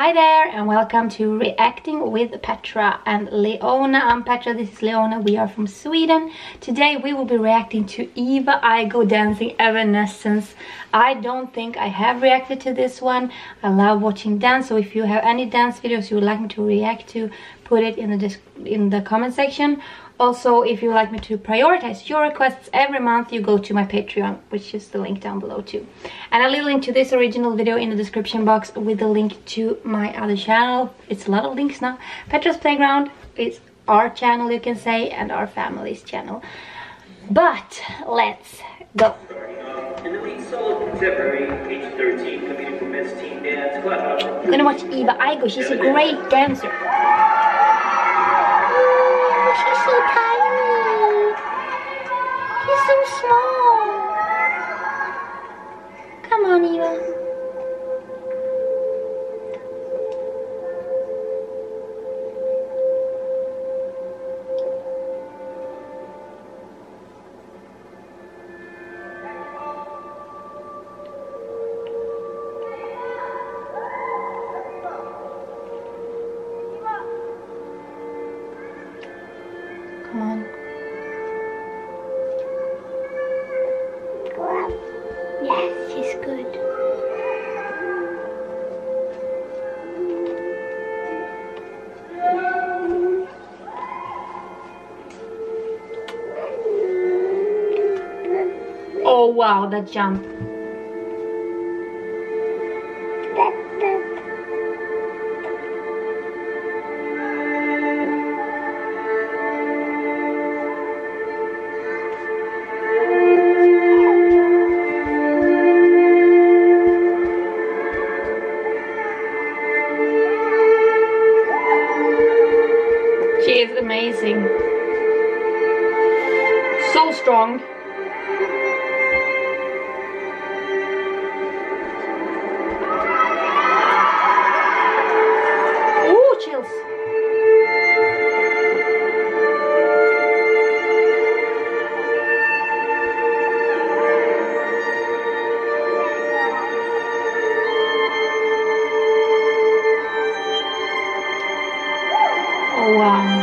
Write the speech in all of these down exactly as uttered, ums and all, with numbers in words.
Hi there and welcome to Reacting with Petra and Leona. I'm Petra, this is Leona, we are from Sweden. Today we will be reacting to Eva Igo dancing Evanescence. I don't think I have reacted to this one. I love watching dance, so if you have any dance videos you would like me to react to, put it in the, in the comment section. Also, if you would like me to prioritize your requests every month, you go to my Patreon, which is the link down below too. And I'll link to this original video in the description box with the link to my other channel. It's a lot of links now. Petra's Playground is our channel, you can say, and our family's channel. But let's go. In the week solo contemporary, page thirteen, coming from men's team dance club. I'm gonna watch Eva Igo. She's a great dancer. She's so tiny. She's so small. Come on, Eva. Come on. Yes, she's good. Oh wow, that jump. Amazing, so strong. Oh, chills. Oh wow.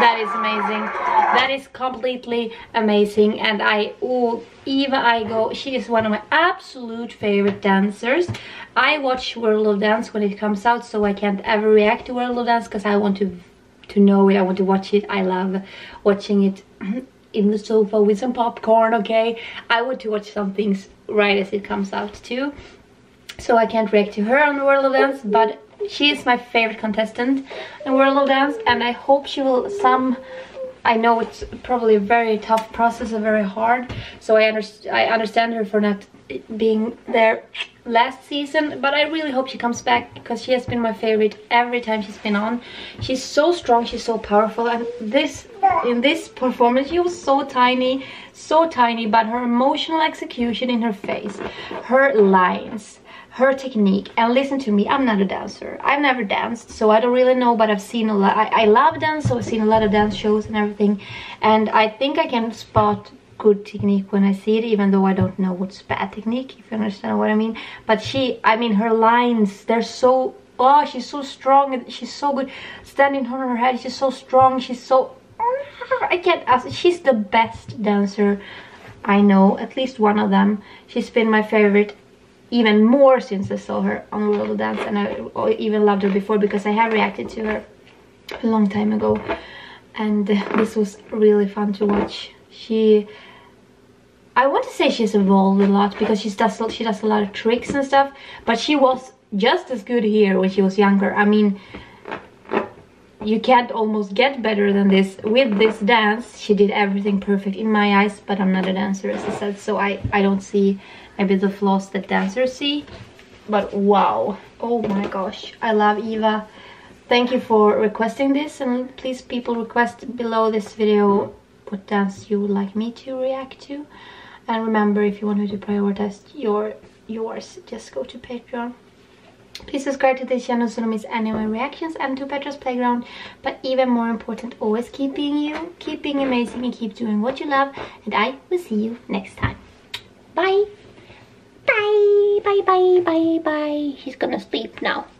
That is amazing. That is completely amazing. And I, oh, Eva Igo, she is one of my absolute favorite dancers. I watch World of Dance when it comes out, so I can't ever react to World of Dance because I want to, to know it. I want to watch it. I love watching it in the sofa with some popcorn, okay? I want to watch some things right as it comes out too. So I can't react to her on World of Dance, but she is my favorite contestant in World of Dance, and I hope she will some... I know it's probably a very tough process and very hard, so I, under I understand her for not being there last season, but I really hope she comes back because she has been my favorite every time she's been on. She's so strong, she's so powerful, and this in this performance she was so tiny, so tiny, but her emotional execution in her face, her lines, her technique. And listen to me, I'm not a dancer, I've never danced, so I don't really know, but I've seen a lot. I, I love dance, so I've seen a lot of dance shows and everything, and I think I can spot good technique when I see it, even though I don't know what's bad technique, if you understand what I mean. But she, I mean, her lines, they're so, oh, she's so strong, and she's so good standing on her head, she's so strong, she's so, I can't ask, she's the best dancer I know, at least one of them. She's been my favorite even more since I saw her on World of Dance, and I even loved her before because I have reacted to her a long time ago, and this was really fun to watch. She, I want to say she's evolved a lot because she does, she does a lot of tricks and stuff, but she was just as good here when she was younger. I mean, you can't almost get better than this. With this dance, she did everything perfect in my eyes, but I'm not a dancer, as I said, so I, I don't see maybe the flaws that dancers see. But wow, oh my gosh, I love Eva. Thank you for requesting this, and please people request below this video what dance you would like me to react to. And remember, if you want me to prioritize your yours, just go to Patreon. Please subscribe to this channel so you don't miss any of my reactions, and to Petra's Playground. But even more important, always keep being you, keep being amazing, and keep doing what you love. And I will see you next time. Bye! Bye, bye, bye, bye, bye. She's gonna sleep now.